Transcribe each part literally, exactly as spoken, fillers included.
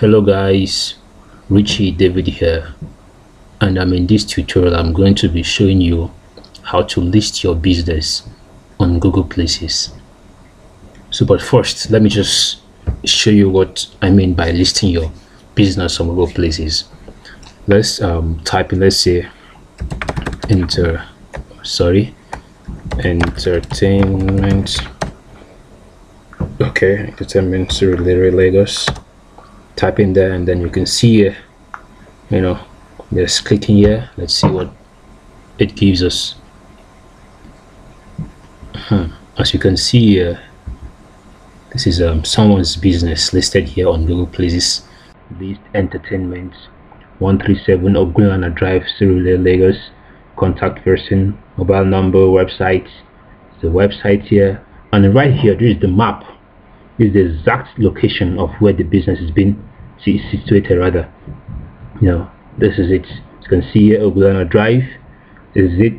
Hello guys, Richie David here, and I'm in this tutorial. I'm going to be showing you how to list your business on Google Places. So but first, let me just show you what I mean by listing your business on Google Places. Let's um, type in, let's say enter sorry entertainment, okay, entertainment Surulere Lagos. Type in there and then you can see uh, you know, just click in here. Let's see what it gives us. Huh. As you can see, uh, this is um, someone's business listed here on Google Places. List entertainment one three seven Ogunlana Drive, Surulere, Lagos. Contact person, mobile number, website. The website here, and right here there is the map. Is the exact location of where the business has been situated, rather. You know, this is it. You can see here Ogunlana Drive. This is it.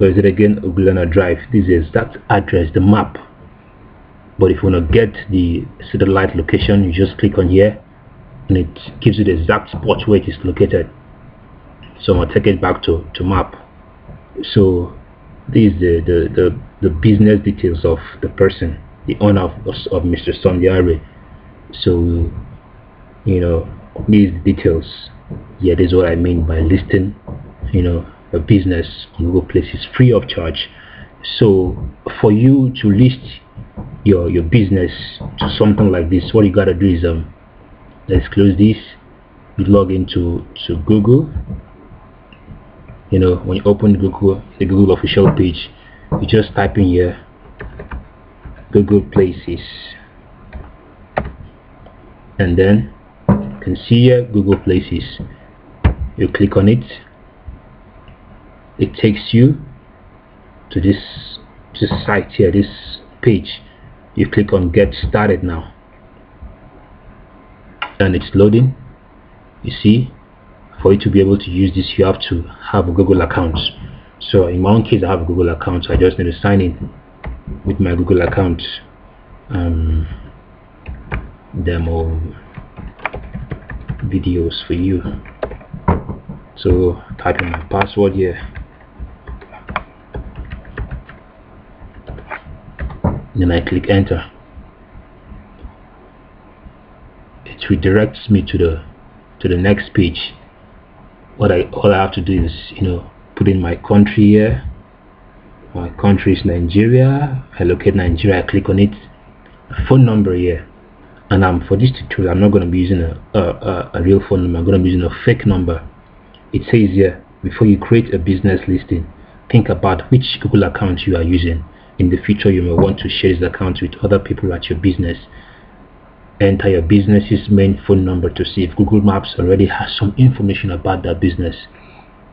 Or is it again Ogunlana Drive? This is that address, the map. But if you want to get the satellite location, you just click on here and it gives you the exact spot where it is located. So I'm gonna take it back to, to map. So these the, the, the, the business details of the person, the owner of, of Mister Sundiari. So, you know, these details, yeah, this is what I mean by listing, you know, a business on Google Places free of charge. So for you to list your your business to something like this, what you gotta do is, um let's close this, you log into to Google. You know, when you open Google, the Google official page, you just type in here Google Places, and then you can see here Google Places. You click on it, it takes you to this, this site here, this page. You click on get started now and it's loading. You see, for you to be able to use this you have to have a Google account. So in my own case I have a Google account, so I just need to sign in with my Google account, um, demo videos for you. So type in my password here. Then I click enter. It redirects me to the to the next page. What I all I have to do is, you know, put in my country here. My country is Nigeria. I locate Nigeria, I click on it. Phone number here, and I'm for this tutorial I'm not going to be using a, a, a, a real phone number. I'm going to be using a fake number. It says here, before you create a business listing, think about which Google account you are using. In the future you may want to share this account with other people at your business. Enter your business's main phone number to see if Google Maps already has some information about that business,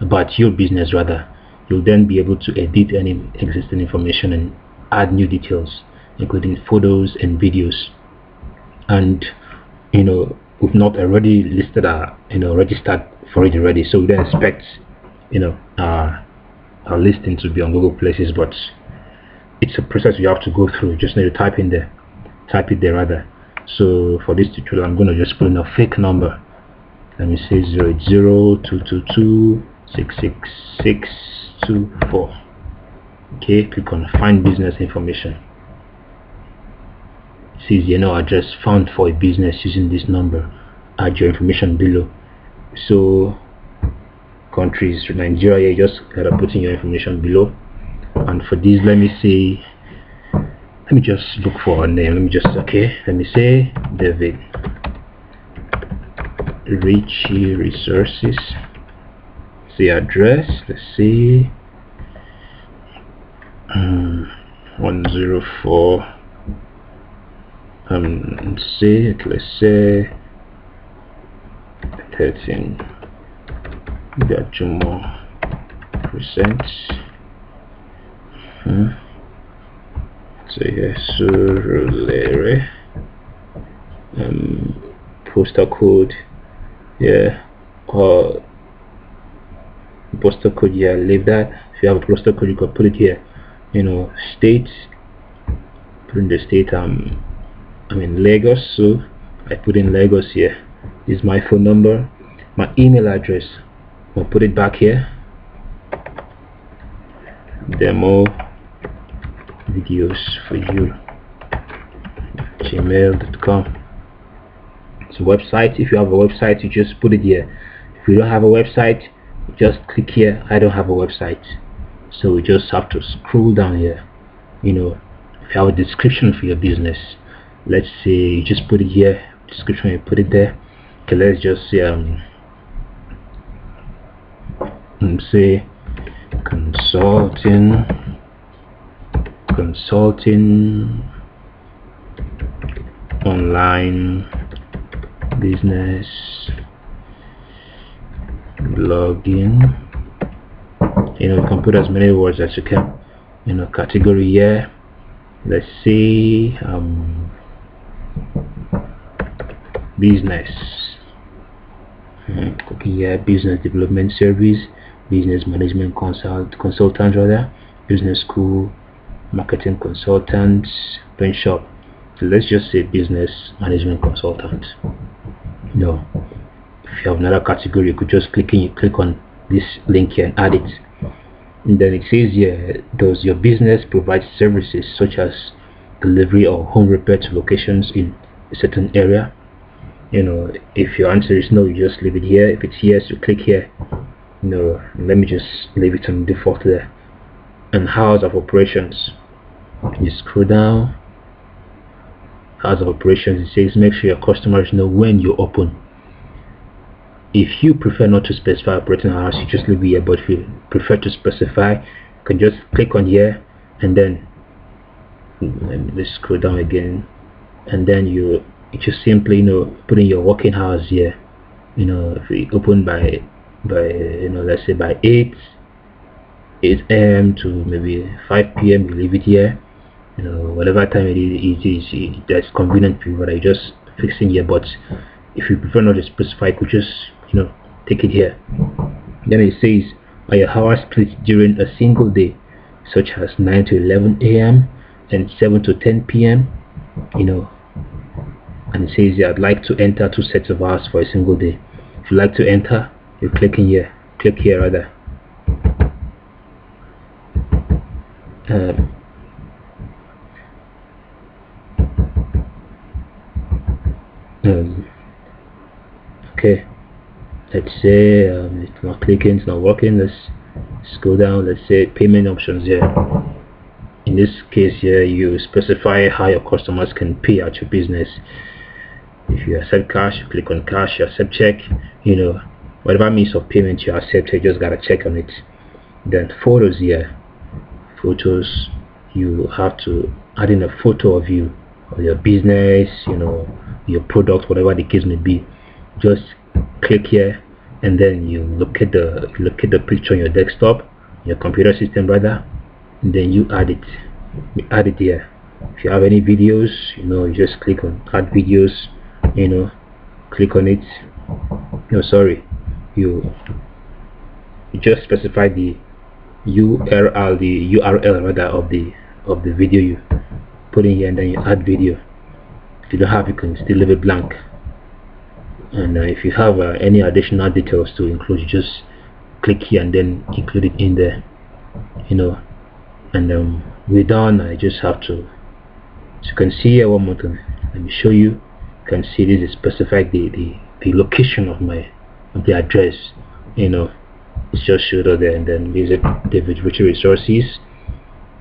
about your business rather. You'll then be able to edit any existing information and add new details including photos and videos. And you know, we've not already listed our, you know, registered for it already, so we don't expect, you know, our, our listing to be on Google Places, but it's a process you have to go through. You just need to type in there, type it there rather. So for this tutorial I'm going to just put in a fake number. Let me say zero eight zero two two two six six six two four. Okay, click on find business information. It says, you know, address found for a business using this number. Add your information below. So countries Nigeria, you just gotta put in your information below. And for this, let me say, let me just look for a name. Let me just, okay, let me say David Richie Resources. The address, let's see, um, one zero four, um, let's see, let's say thirteen, got two more percent, hmm. So yeah, Surulere, um, postal code, yeah, uh, postal code, yeah, leave that. If you have a postal code you can put it here, you know, state, put in the state, um I mean Lagos, so I put in Lagos here. is my phone number, my email address. I'll put it back here. Demo videos for you. gmail dot com. It's a website. If you have a website, you just put it here. If you don't have a website, just click here. I don't have a website, so we just have to scroll down here. You know, if you have a description for your business, let's say you just put it here. Description, you put it there. Okay, let's just say um say consulting consulting online business blogging. You know, you can put as many words as you can. You know, category here, let's say um, business. Okay, here, business development service, business management consult consultant rather, business school, marketing consultant, print shop. So let's just say business management consultant. No, if you have another category, you could just click in. You click on this link here and add it. And then it says here, does your business provide services such as delivery or home repair to locations in a certain area? You know, if your answer is no, you just leave it here. If it's yes, you click here. No, let me just leave it on default there. And hours of operations, you scroll down. Hours of operations, it says make sure your customers know when you open. If you prefer not to specify operating hours, you just leave it here. But if you prefer to specify, you can just click on here, and then let me just scroll down again, and then you just simply, you know, put in your working hours here. You know, if you open by by you know, let's say by eight a m to maybe five p m, you leave it here. You know, whatever time it is, it is that's convenient for you. But I just fix in here. But if you prefer not to specify, you could just, you know, take it here. Then it says, are your hours split during a single day, such as nine to eleven a m and seven to ten p m You know, and it says, yeah, I'd like to enter two sets of hours for a single day. If you like to enter, you click in here. Click here rather. Um, um, okay, let's say um, it's not clicking, it's not working. Let's, let's go down. Let's say payment options here. In this case here, you specify how your customers can pay at your business. If you accept cash, you click on cash. You accept check, you know, whatever means of payment you accept, you just gotta check on it. Then photos here, photos, you have to add in a photo of you, of your business, you know, your product, whatever the case may be. Just click here, and then you locate the locate the picture on your desktop, your computer system rather, and then you add it. You add it here. If you have any videos, you know, you just click on add videos, you know, click on it. No, sorry, you, you just specify the U R L, the U R L rather of the of the video you put in here, and then you add video. If you don't have, you can still leave it blank. And uh, if you have uh, any additional details to include, you just click here and then include it in there. You know, and um, we're done. I just have to. So you can see here one more time. Let me show you. You can see this is specified the the the location of my of the address. You know, it's just showed up there, and then visit David Richie Resources.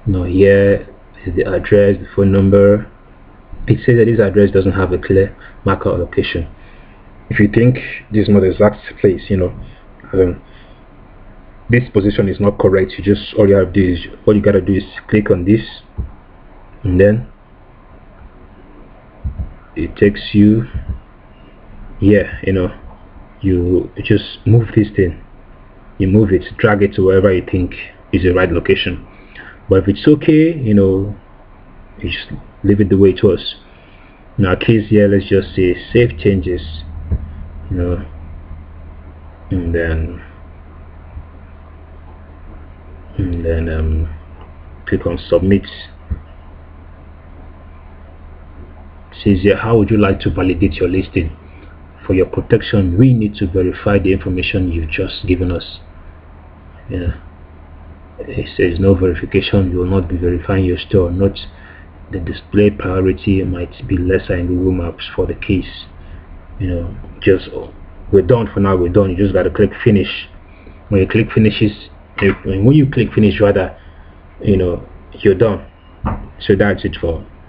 You know, here is the address, the phone number. It says that this address doesn't have a clear marker or location. If you think this is not the exact place, you know, um, this position is not correct, you just, all you have to do is, all you gotta do is click on this, and then it takes you, yeah, you know, you just move this thing, you move it, drag it to wherever you think is the right location. But if it's okay, you know, you just leave it the way it was. In our case here, let's just say save changes. You know, and then and then um, click on submit. It says here, how would you like to validate your listing? for your protection, we need to verify the information you've just given us. Yeah. It says no verification, you will not be verifying your store. Note the display priority might be lesser in Google Maps for the case. You know, just oh, we're done for now, we're done. You just gotta click finish. When you click finishes when you click finish rather, you know, you're done. So that's it for